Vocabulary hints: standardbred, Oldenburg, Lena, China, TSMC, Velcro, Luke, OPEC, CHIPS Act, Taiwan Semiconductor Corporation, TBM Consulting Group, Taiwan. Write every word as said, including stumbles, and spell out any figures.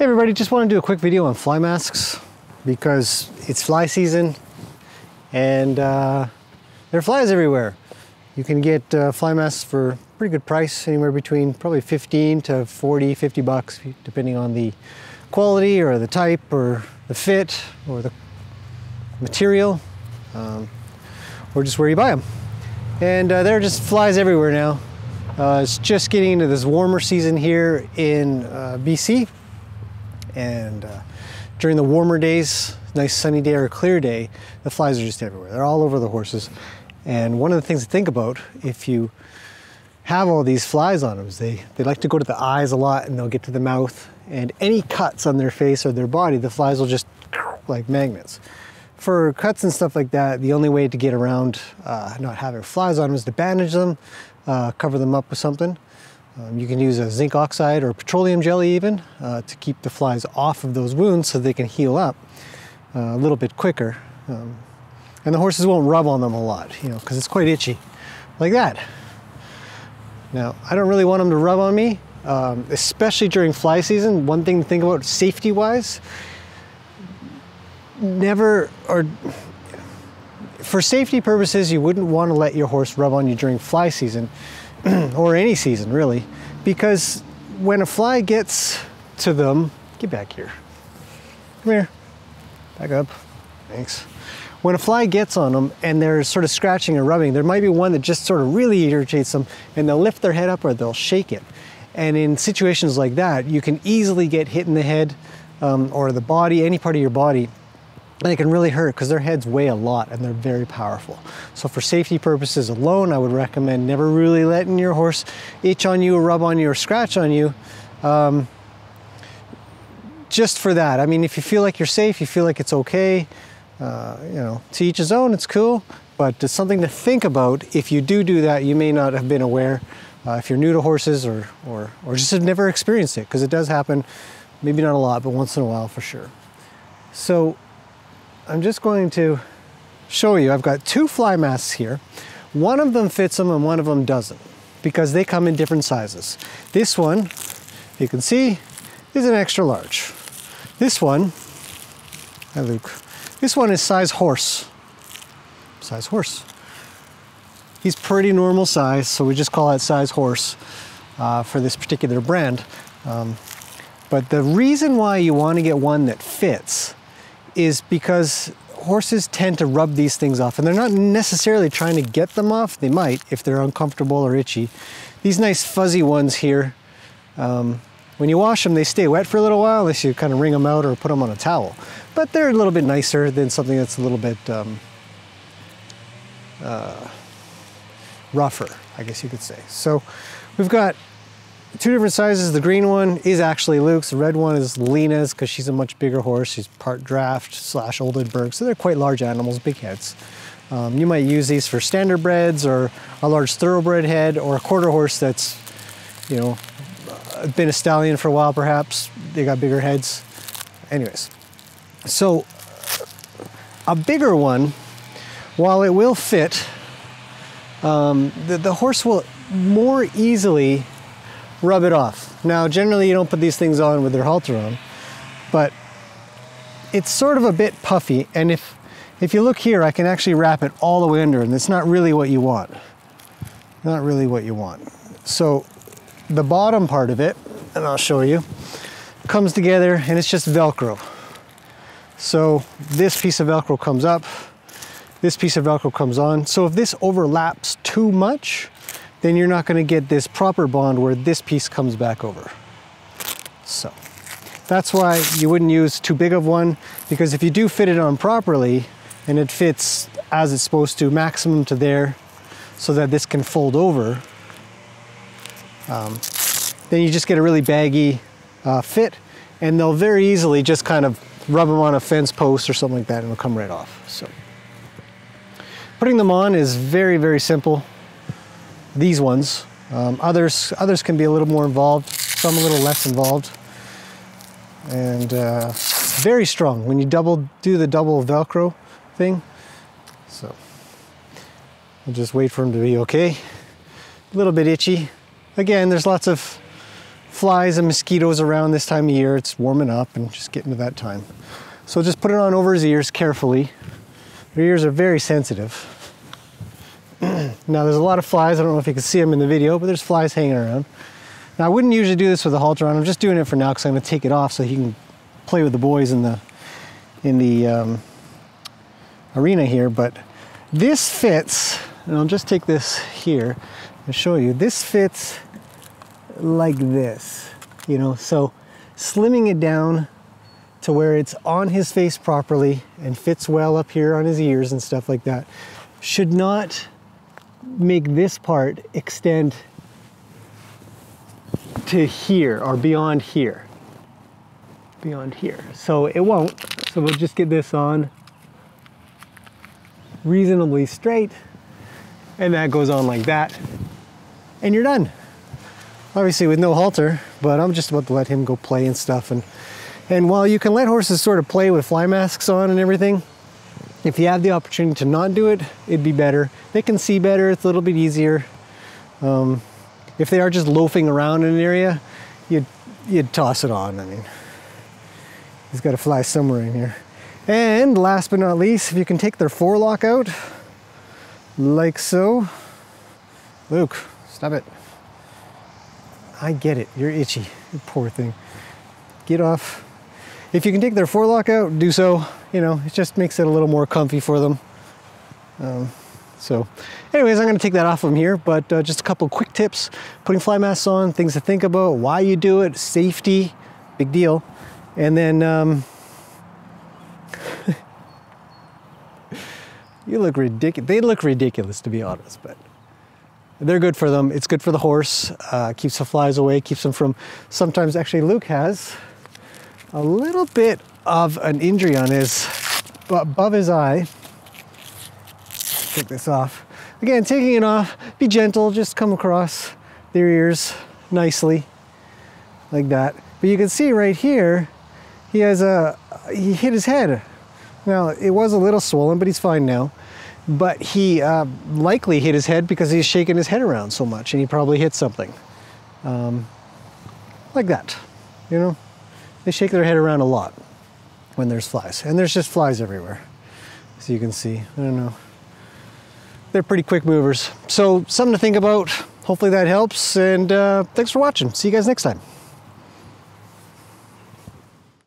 Hey everybody, just want to do a quick video on fly masks because it's fly season and uh, there are flies everywhere. You can get uh, fly masks for a pretty good price, anywhere between probably fifteen to forty, fifty bucks, depending on the quality or the type or the fit or the material um, or just where you buy them. And uh, there are just flies everywhere now. Uh, it's just getting into this warmer season here in uh, B C. And uh, during the warmer days, nice sunny day or clear day, the flies are just everywhere. They're all over the horses. And one of the things to think about if you have all these flies on them is they, they like to go to the eyes a lot and they'll get to the mouth. And any cuts on their face or their body, the flies will just like magnets. For cuts and stuff like that, the only way to get around uh, not having flies on them is to bandage them, uh, cover them up with something. Um, you can use a zinc oxide or petroleum jelly even uh, to keep the flies off of those wounds so they can heal up uh, a little bit quicker. Um, and the horses won't rub on them a lot, you know, because it's quite itchy, like that. Now, I don't really want them to rub on me, um, especially during fly season. One thing to think about safety-wise, never, or for safety purposes, you wouldn't want to let your horse rub on you during fly season. Or any season really, because when a fly gets to them, get back here, come here, back up, thanks. When a fly gets on them and they're sort of scratching or rubbing, there might be one that just sort of really irritates them and they'll lift their head up or they'll shake it. And in situations like that, you can easily get hit in the head um, or the body, any part of your body, and it can really hurt because their heads weigh a lot and they're very powerful. So for safety purposes alone, I would recommend never really letting your horse itch on you or rub on you or scratch on you. Um, just for that. I mean, if you feel like you're safe, you feel like it's okay, uh, you know, to each his own, it's cool. But it's something to think about. If you do do that, you may not have been aware. Uh, if you're new to horses or, or, or just have never experienced it, because it does happen, maybe not a lot, but once in a while for sure. So, I'm just going to show you. I've got two fly masks here. One of them fits them and one of them doesn't because they come in different sizes. This one, you can see, is an extra large. This one, hi Luke, this one is size horse. Size horse. He's pretty normal size, so we just call it size horse uh, for this particular brand. Um, but the reason why you want to get one that fits is because horses tend to rub these things off and they're not necessarily trying to get them off. They might if they're uncomfortable or itchy. These nice fuzzy ones here, um, when you wash them, they stay wet for a little while unless you kind of wring them out or put them on a towel. But they're a little bit nicer than something that's a little bit um, uh, rougher, I guess you could say. So we've got two different sizes. The green one is actually Luke's. The red one is Lena's because she's a much bigger horse. She's part draft slash Oldenburg. So they're quite large animals, big heads. Um, you might use these for standardbreds or a large thoroughbred head or a quarter horse that's, you know, been a stallion for a while perhaps. They got bigger heads. Anyways, so a bigger one, while it will fit, um, the, the horse will more easily rub it off. Now, generally you don't put these things on with their halter on, but it's sort of a bit puffy. And if, if you look here, I can actually wrap it all the way under and it's not really what you want. Not really what you want. So the bottom part of it, and I'll show you, comes together and it's just Velcro. So this piece of Velcro comes up, this piece of Velcro comes on. So if this overlaps too much, then you're not gonna get this proper bond where this piece comes back over. So that's why you wouldn't use too big of one, because if you do fit it on properly and it fits as it's supposed to, maximum to there, so that this can fold over, um, then you just get a really baggy uh, fit and they'll very easily just kind of rub them on a fence post or something like that and it'll come right off. So putting them on is very, very simple. These ones. Um, others, others can be a little more involved, some a little less involved. And uh, very strong when you double do the double Velcro thing. So I'll just wait for them to be okay. A little bit itchy. Again, there's lots of flies and mosquitoes around this time of year. It's warming up and just getting to that time. So just put it on over his ears carefully. Their ears are very sensitive. Now there's a lot of flies. I don't know if you can see them in the video, but there's flies hanging around. Now I wouldn't usually do this with a halter on. I'm just doing it for now because I'm going to take it off so he can play with the boys in the in the um, arena here. But this fits, and I'll just take this here and show you. This fits like this, you know. So slimming it down to where it's on his face properly and fits well up here on his ears and stuff like that should not make this part extend to here or beyond here, beyond here. So it won't. So we'll just get this on reasonably straight, and that goes on like that, and you're done. Obviously with no halter, but I'm just about to let him go play and stuff. And And while you can let horses sort of play with fly masks on and everything, if you have the opportunity to not do it, it'd be better. They can see better, it's a little bit easier. Um, if they are just loafing around in an area, you'd, you'd toss it on. I mean, he's got to fly somewhere in here. And last but not least, if you can take their forelock out, like so. Luke, stop it. I get it, you're itchy, you poor thing. Get off. If you can take their forelock out, do so. You know, it just makes it a little more comfy for them. Um, so anyways, I'm going to take that off of them here, but uh, just a couple quick tips. Putting fly masks on, things to think about, why you do it, safety, big deal. And then, um, you look ridiculous. They look ridiculous, to be honest, but they're good for them. It's good for the horse. Uh, keeps the flies away, keeps them from, sometimes actually Luke has a little bit of an injury on his, above his eye. Take this off. Again, taking it off, be gentle, just come across their ears nicely, like that. But you can see right here, he has a, he hit his head. Now, it was a little swollen, but he's fine now. But he uh, likely hit his head because he's shaking his head around so much, and he probably hit something. Um, like that, you know? They shake their head around a lot when there's flies. And there's just flies everywhere, as you can see. I don't know. They're pretty quick movers. So something to think about. Hopefully that helps. And uh, thanks for watching. See you guys next time.